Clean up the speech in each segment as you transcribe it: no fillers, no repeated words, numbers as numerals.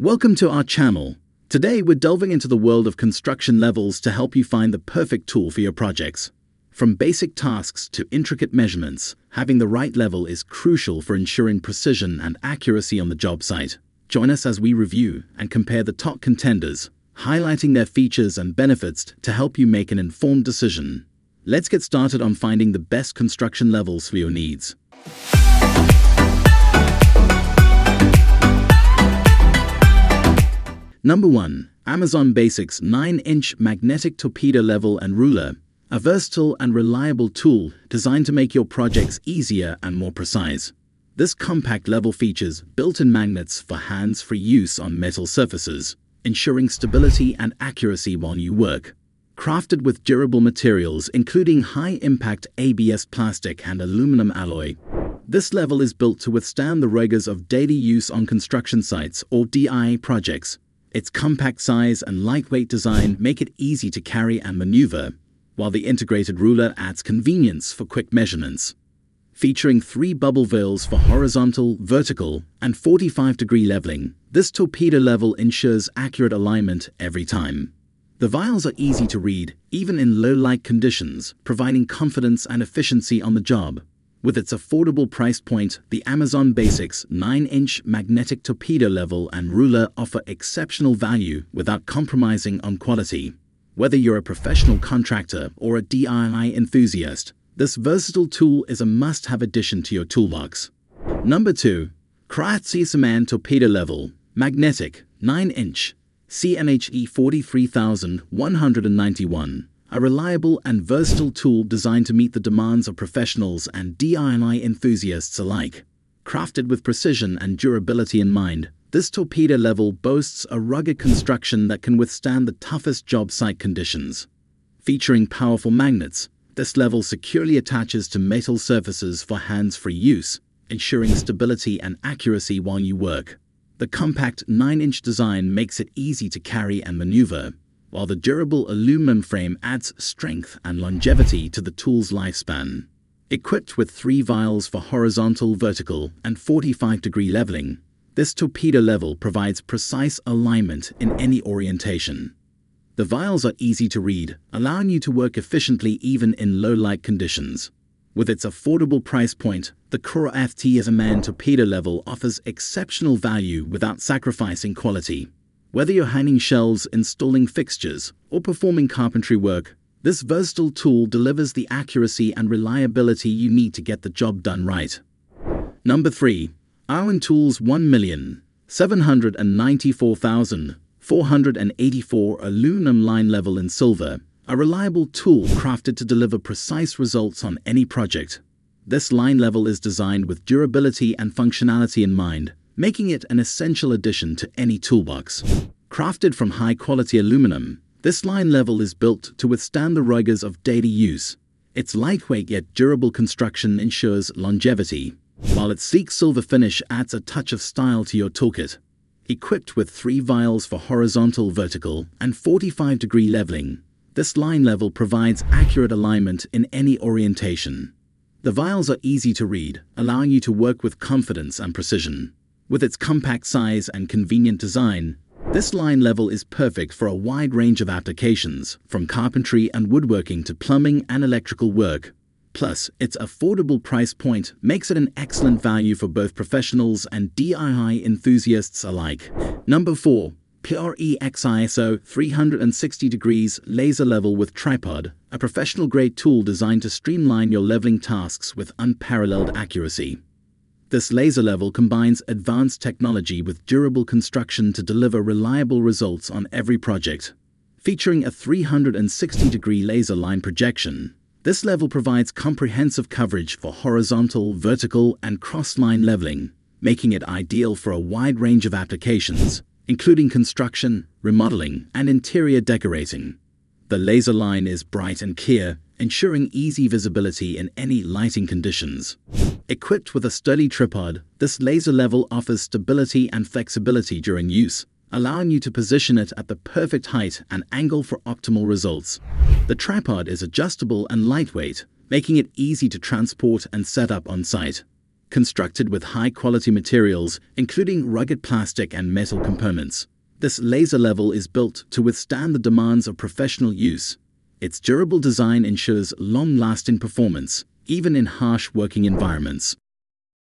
Welcome to our channel. Today we're delving into the world of construction levels to help you find the perfect tool for your projects. From basic tasks to intricate measurements, having the right level is crucial for ensuring precision and accuracy on the job site. Join us as we review and compare the top contenders, highlighting their features and benefits to help you make an informed decision. Let's get started on finding the best construction levels for your needs. Number 1. Amazon Basics 9-inch Magnetic Torpedo Level and Ruler, a versatile and reliable tool designed to make your projects easier and more precise. This compact level features built-in magnets for hands-free use on metal surfaces, ensuring stability and accuracy while you work. Crafted with durable materials including high-impact ABS plastic and aluminum alloy, this level is built to withstand the rigors of daily use on construction sites or DIY projects. Its compact size and lightweight design make it easy to carry and maneuver, while the integrated ruler adds convenience for quick measurements. Featuring 3 bubble veils for horizontal, vertical, and 45-degree leveling, this torpedo level ensures accurate alignment every time. The vials are easy to read, even in low-light conditions, providing confidence and efficiency on the job. With its affordable price point, the Amazon Basics 9-inch magnetic torpedo level and ruler offer exceptional value without compromising on quality. Whether you're a professional contractor or a DIY enthusiast, this versatile tool is a must-have addition to your toolbox. Number 2. Cryat Torpedo Level, Magnetic, 9-inch, CMHE 43191. A reliable and versatile tool designed to meet the demands of professionals and DIY enthusiasts alike. Crafted with precision and durability in mind, this torpedo level boasts a rugged construction that can withstand the toughest job site conditions. Featuring powerful magnets, this level securely attaches to metal surfaces for hands-free use, ensuring stability and accuracy while you work. The compact 9-inch design makes it easy to carry and maneuver, while the durable aluminum frame adds strength and longevity to the tool's lifespan. Equipped with 3 vials for horizontal, vertical, and 45-degree leveling, this torpedo level provides precise alignment in any orientation. The vials are easy to read, allowing you to work efficiently even in low-light conditions. With its affordable price point, the Cryat torpedo level offers exceptional value without sacrificing quality. Whether you're hanging shelves, installing fixtures, or performing carpentry work, this versatile tool delivers the accuracy and reliability you need to get the job done right. Number 3. Irwin Tools 1,794,484 Aluminum Line Level in Silver, a reliable tool crafted to deliver precise results on any project. This line level is designed with durability and functionality in mind, making it an essential addition to any toolbox. Crafted from high-quality aluminum, this line level is built to withstand the rigors of daily use. Its lightweight yet durable construction ensures longevity, while its sleek silver finish adds a touch of style to your toolkit. Equipped with 3 vials for horizontal, vertical, and 45-degree leveling, this line level provides accurate alignment in any orientation. The vials are easy to read, allowing you to work with confidence and precision. With its compact size and convenient design, this line level is perfect for a wide range of applications, from carpentry and woodworking to plumbing and electrical work. Plus, its affordable price point makes it an excellent value for both professionals and DIY enthusiasts alike. Number 4. Prexiso 360 degrees Laser Level with Tripod, a professional-grade tool designed to streamline your leveling tasks with unparalleled accuracy. This laser level combines advanced technology with durable construction to deliver reliable results on every project. Featuring a 360-degree laser line projection, this level provides comprehensive coverage for horizontal, vertical, and cross-line leveling, making it ideal for a wide range of applications, including construction, remodeling, and interior decorating. The laser line is bright and clear, ensuring easy visibility in any lighting conditions. Equipped with a sturdy tripod, this laser level offers stability and flexibility during use, allowing you to position it at the perfect height and angle for optimal results. The tripod is adjustable and lightweight, making it easy to transport and set up on site. constructed with high-quality materials, including rugged plastic and metal components. This laser level is built to withstand the demands of professional use. Its durable design ensures long-lasting performance, even in harsh working environments.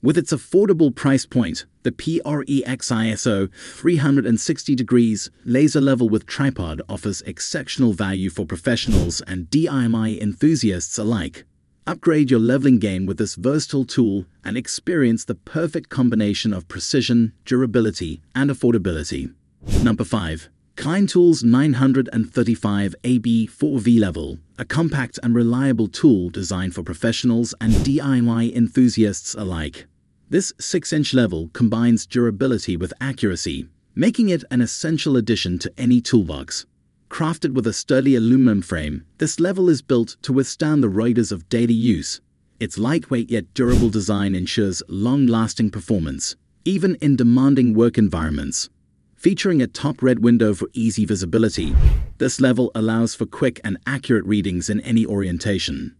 With its affordable price point, the Prexiso 360° laser level with tripod offers exceptional value for professionals and DIY enthusiasts alike. Upgrade your leveling game with this versatile tool and experience the perfect combination of precision, durability, and affordability. Number 5. Klein Tools 935 AB 4V Level, a compact and reliable tool designed for professionals and DIY enthusiasts alike. This 6-inch level combines durability with accuracy, making it an essential addition to any toolbox. Crafted with a sturdy aluminum frame, this level is built to withstand the rigors of daily use. Its lightweight yet durable design ensures long-lasting performance, even in demanding work environments. Featuring a top red window for easy visibility, this level allows for quick and accurate readings in any orientation.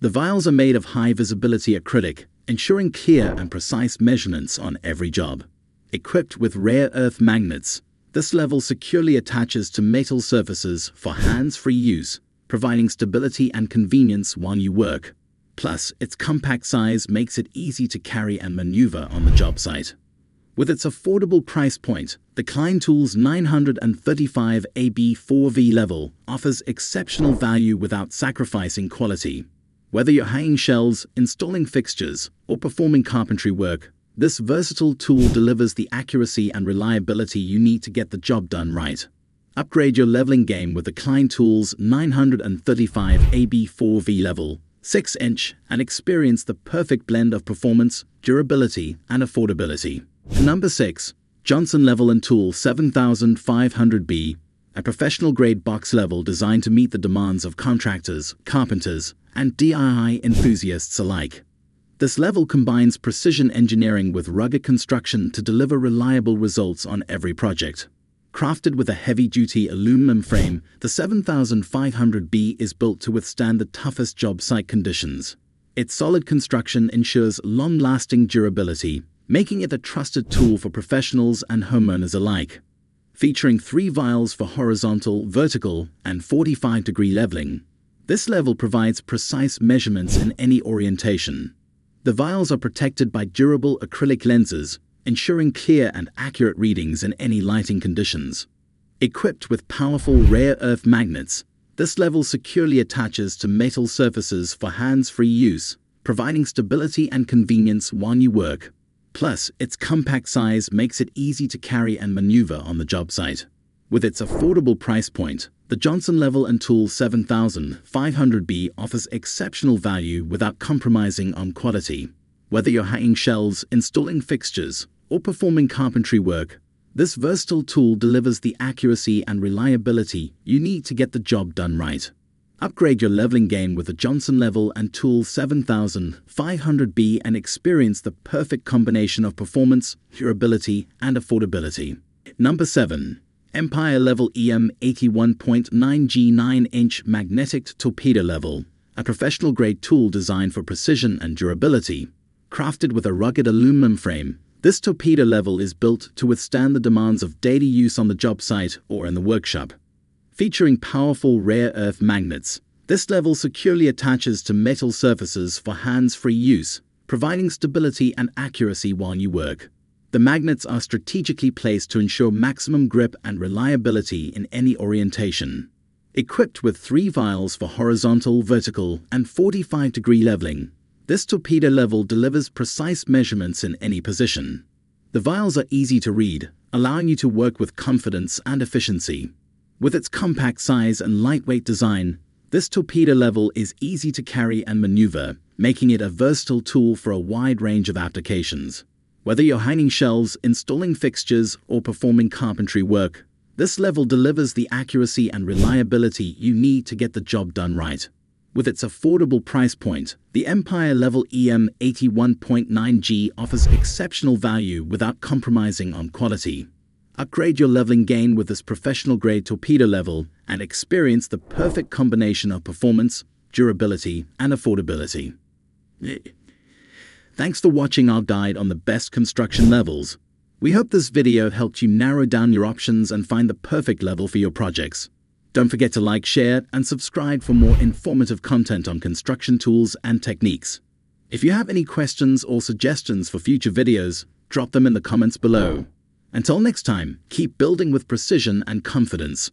The vials are made of high-visibility acrylic, ensuring clear and precise measurements on every job. Equipped with rare earth magnets, this level securely attaches to metal surfaces for hands-free use, providing stability and convenience while you work. Plus, its compact size makes it easy to carry and maneuver on the job site. With its affordable price point, the Klein Tools 935 AB 4V level offers exceptional value without sacrificing quality. Whether you're hanging shelves, installing fixtures, or performing carpentry work, this versatile tool delivers the accuracy and reliability you need to get the job done right. Upgrade your leveling game with the Klein Tools 935 AB 4V level, 6-inch, and experience the perfect blend of performance, durability, and affordability. Number 6. Johnson Level and Tool 7500B, a professional-grade box level designed to meet the demands of contractors, carpenters, and DIY enthusiasts alike. This level combines precision engineering with rugged construction to deliver reliable results on every project. Crafted with a heavy-duty aluminum frame, the 7500B is built to withstand the toughest job site conditions. Its solid construction ensures long-lasting durability, making it a trusted tool for professionals and homeowners alike. Featuring 3 vials for horizontal, vertical, and 45-degree leveling, this level provides precise measurements in any orientation. The vials are protected by durable acrylic lenses, ensuring clear and accurate readings in any lighting conditions. Equipped with powerful rare earth magnets, this level securely attaches to metal surfaces for hands-free use, providing stability and convenience while you work. Plus, its compact size makes it easy to carry and maneuver on the job site. With its affordable price point, the Johnson Level and Tool 7500B offers exceptional value without compromising on quality. Whether you're hanging shelves, installing fixtures, or performing carpentry work, this versatile tool delivers the accuracy and reliability you need to get the job done right. Upgrade your leveling game with the Johnson Level and Tool 7500B and experience the perfect combination of performance, durability, and affordability. Number 7. Empire Level EM 81.9G 9-inch Magnetic Torpedo Level, a professional-grade tool designed for precision and durability. Crafted with a rugged aluminum frame, this torpedo level is built to withstand the demands of daily use on the job site or in the workshop. Featuring powerful rare earth magnets, this level securely attaches to metal surfaces for hands-free use, providing stability and accuracy while you work. The magnets are strategically placed to ensure maximum grip and reliability in any orientation. Equipped with 3 vials for horizontal, vertical, and 45-degree leveling, this torpedo level delivers precise measurements in any position. The vials are easy to read, allowing you to work with confidence and efficiency. With its compact size and lightweight design, this torpedo level is easy to carry and maneuver, making it a versatile tool for a wide range of applications. Whether you're hanging shelves, installing fixtures, or performing carpentry work, this level delivers the accuracy and reliability you need to get the job done right. With its affordable price point, the Empire Level EM 81.9G offers exceptional value without compromising on quality. Upgrade your leveling game with this professional-grade torpedo level and experience the perfect combination of performance, durability, and affordability. Thanks for watching our guide on the best construction levels. We hope this video helped you narrow down your options and find the perfect level for your projects. Don't forget to like, share, and subscribe for more informative content on construction tools and techniques. If you have any questions or suggestions for future videos, drop them in the comments below. Until next time, keep building with precision and confidence.